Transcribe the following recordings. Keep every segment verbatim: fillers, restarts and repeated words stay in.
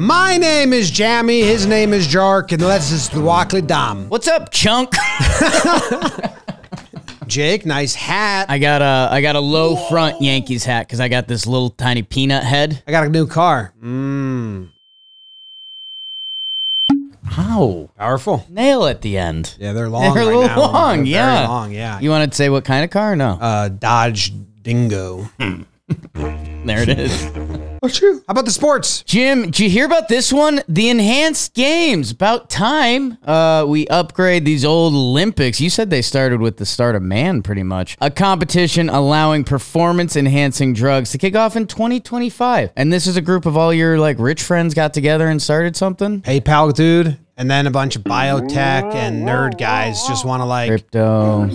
My name is Jammy, his name is Jark, and this is the Wackly Dom. What's up, Chunk? Jake, nice hat. I got a, I got a low Whoa. front Yankees hat because I got this little tiny peanut head. I got a new car. Mmm. How powerful. Nail at the end. Yeah, they're long. They're right long, now. They're yeah. Very long, yeah. You wanted to say what kind of car? No. Uh, Dodge Dingo. There it is. Oh, true. How about the sports? Jim, did you hear about this one? The Enhanced Games. About time uh, we upgrade these old Olympics. You said they started with the start of man, pretty much. A competition allowing performance-enhancing drugs to kick off in twenty twenty-five. And this is a group of all your, like, rich friends got together and started something? PayPal, dude. And then a bunch of biotech and nerd guys just want to, like... Crypto.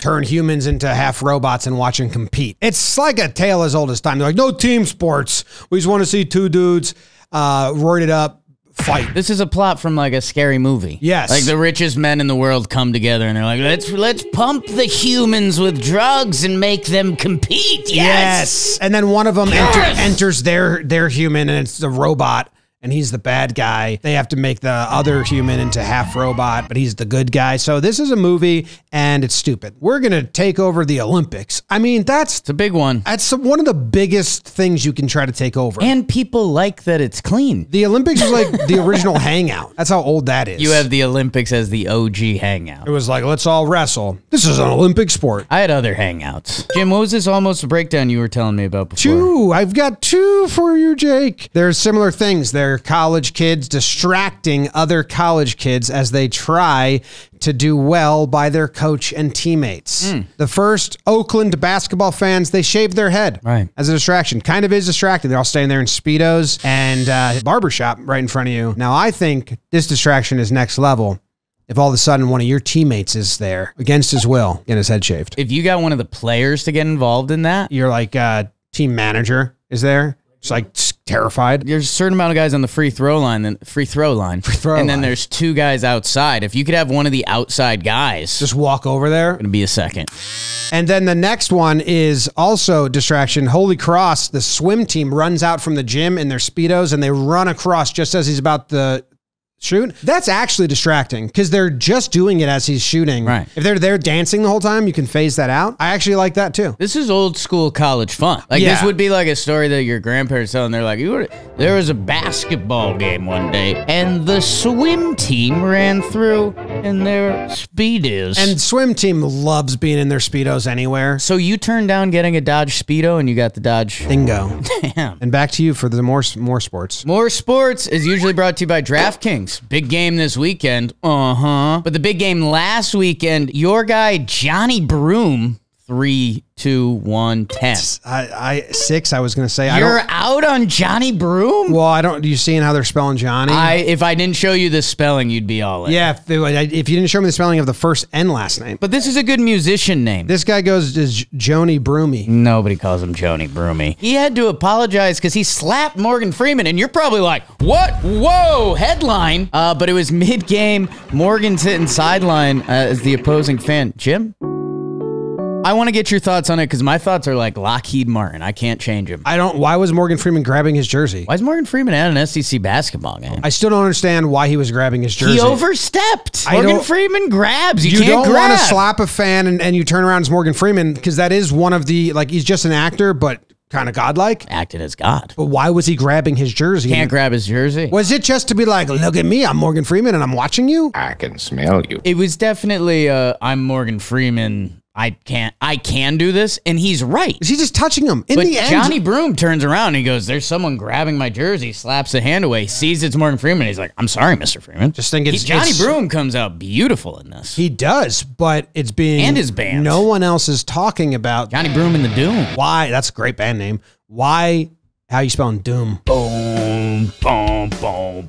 Turn humans into half robots and watch them compete. It's like a tale as old as time. They're like, no team sports. We just want to see two dudes uh, roided up fight. This is a plot from, like, a scary movie. Yes. Like, the richest men in the world come together and they're like, let's let's pump the humans with drugs and make them compete. Yes. yes. And then one of them yes. enter, enters their, their human, and it's a robot. And he's the bad guy. They have to make the other human into half robot, but he's the good guy. So this is a movie, and it's stupid. We're going to take over the Olympics. I mean, that's... It's a big one. That's one of the biggest things you can try to take over. And people like that it's clean. The Olympics is like the original hangout. That's how old that is. You have the Olympics as the O G hangout. It was like, let's all wrestle. This is an Olympic sport. I had other hangouts. Jim, what was this almost breakdown you were telling me about before? Two. I've got two for you, Jake. There's similar things there. College kids distracting other college kids as they try to do well by their coach and teammates. Mm. The first, Oakland basketball fans, they shave their head right. as a distraction. Kind of is distracting. They're all standing there in Speedos and uh, barbershop right in front of you. Now, I think this distraction is next level. If all of a sudden one of your teammates is there against his will and his head shaved. If you got one of the players to get involved in that, you're like uh, team manager is there. It's like terrified. There's a certain amount of guys on the free throw line, then free throw line, free throw and then line. There's two guys outside. If you could have one of the outside guys just walk over there, it'd be a second. And then the next one is also distraction. Holy Cross, the swim team runs out from the gym in their Speedos and they run across just as he's about to shoot. That's actually distracting because they're just doing it as he's shooting. Right. If they're there dancing the whole time, you can phase that out. I actually like that too. This is old school college fun. Like yeah. this would be like a story that your grandparents tell and they're like, you were, there was a basketball game one day and the swim team ran through in their Speedos. And swim team loves being in their Speedos anywhere. So you turned down getting a Dodge Speedo and you got the Dodge Dingo. Damn. And back to you for the more, more sports. More sports is usually brought to you by DraftKings. Big game this weekend. Uh-huh. But the big game last weekend, your guy, Johnny Broome, three, two, one, ten. I, I, six, I was going to say. You're I don't, out on Johnny Broome? Well, I don't, you seeing how they're spelling Johnny? I, if I didn't show you the spelling, you'd be all in. Yeah, if, if you didn't show me the spelling of the first and last name. But this is a good musician name. This guy goes as Johnny Broomey. Nobody calls him Johnny Broomey. He had to apologize because he slapped Morgan Freeman, and you're probably like, what? Whoa, headline. Uh, but it was mid-game. Morgan's hitting sideline uh, as the opposing fan. Jim? I want to get your thoughts on it because my thoughts are like Lockheed Martin. I can't change him. I don't. Why was Morgan Freeman grabbing his jersey? Why is Morgan Freeman at an S E C basketball game? I still don't understand why he was grabbing his jersey. He overstepped. I Morgan Freeman grabs. You, you can't don't want to slap a fan and, and you turn around as Morgan Freeman because that is one of the, like, he's just an actor, but kind of godlike. Acted as God. But why was he grabbing his jersey? Can't grab his jersey. Was it just to be like, look at me, I'm Morgan Freeman and I'm watching you? I can smell you. It was definitely, uh, I'm Morgan Freeman. I can't, I can do this. And he's right. Is he just touching him? In but the end, Johnny Broome turns around and he goes, there's someone grabbing my jersey, slaps the hand away, sees it's Morgan Freeman. He's like, I'm sorry, Mister Freeman. Just think it's he, Johnny it's, Broome comes out beautiful in this. He does, but it's being, and his band. No one else is talking about Johnny Broome and the Doom. Why? That's a great band name. Why? How are you spelling Doom? Boom, boom, boom.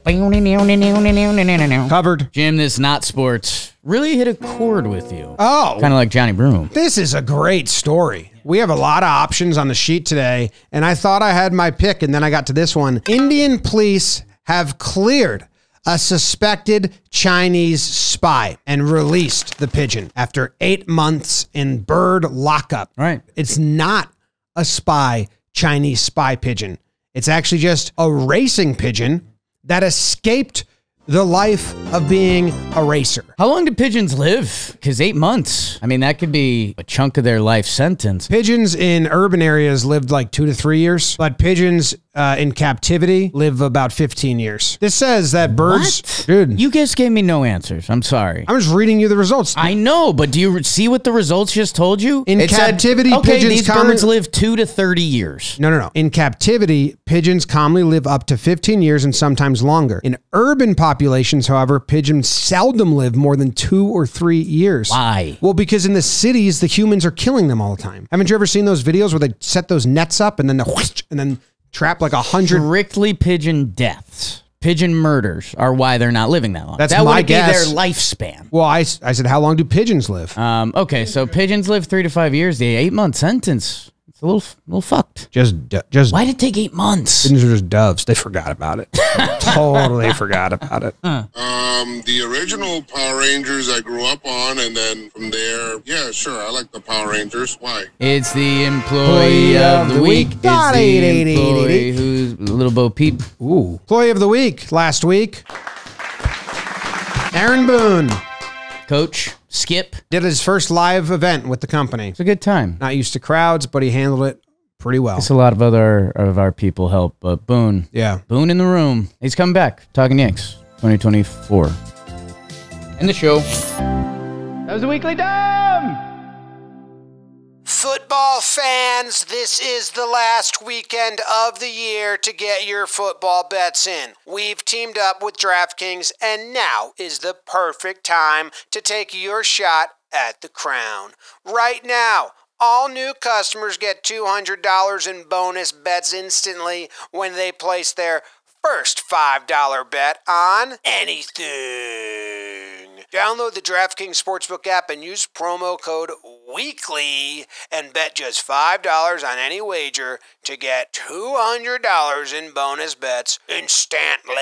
Covered. Jim, this not sports. Really hit a chord with you. Oh. Kind of like Johnny Broome. This is a great story. We have a lot of options on the sheet today, and I thought I had my pick, and then I got to this one. Indian police have cleared a suspected Chinese spy and released the pigeon after eight months in bird lockup. Right. It's not a spy Chinese spy pigeon. It's actually just a racing pigeon that escaped the life of being a racer. How long do pigeons live? Because eight months. I mean, that could be a chunk of their life sentence. Pigeons in urban areas lived like two to three years, but pigeons uh, in captivity live about fifteen years. This says that birds... What? Dude. You guys gave me no answers. I'm sorry. I'm just reading you the results. I know, but do you see what the results just told you? In it captivity, said, okay, pigeons... these birds live two to thirty years. No, no, no. In captivity, pigeons commonly live up to fifteen years and sometimes longer. In urban populations, Populations, however, pigeons seldom live more than two or three years. Why? Well, because in the cities, the humans are killing them all the time. Haven't you ever seen those videos where they set those nets up and then the whoosh, and then trap like a hundred? Strictly pigeon deaths, pigeon murders are why they're not living that long. That's that my guess. That would be their lifespan. Well, I, I said, how long do pigeons live? Um, okay, so pigeons live three to five years. The eight-month sentence. A little, little fucked. Just, just. Why did it take eight months? Pigeons are just doves. They forgot about it. Totally forgot about it. Huh. Um, the original Power Rangers I grew up on, and then from there, yeah, sure, I like the Power Rangers. Why? It's the employee, employee of, of the week. week. It's the employee who's Little Bo Peep. Ooh, employee of the week last week. Aaron Boone, coach. Skip. Did his first live event with the company. It's a good time. Not used to crowds, but he handled it pretty well. It's a lot of other of our people help, but Boone. Yeah. Boone in the room. He's coming back. Talking Yanks twenty twenty-four. End the show. That was the Wackly Dom! Football fans, this is the last weekend of the year to get your football bets in. We've teamed up with DraftKings, and now is the perfect time to take your shot at the crown. Right now, all new customers get two hundred dollars in bonus bets instantly when they place their first five dollar bet on anything. Download the DraftKings Sportsbook app and use promo code WEEKLY and bet just five dollars on any wager to get two hundred dollars in bonus bets instantly.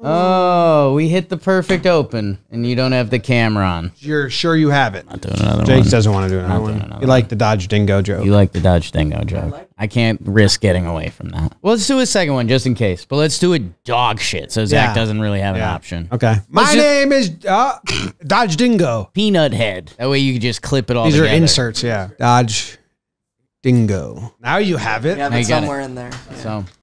Oh, we hit the perfect open, and you don't have the camera on. You're sure you have it. Not doing another Jake one. doesn't want to do another, one. Another you one. like the Dodge Dingo joke. You like the Dodge Dingo joke. I can't risk getting away from that. Well, let's do a second one just in case, but let's do a dog shit so Zach yeah. doesn't really have yeah. an option. Okay. My let's name is uh, Dodge Dingo. Peanut Head. That way you can just clip it all These together. are inserts, yeah. Dodge Dingo. Now you have it. Yeah, it's somewhere in there. So.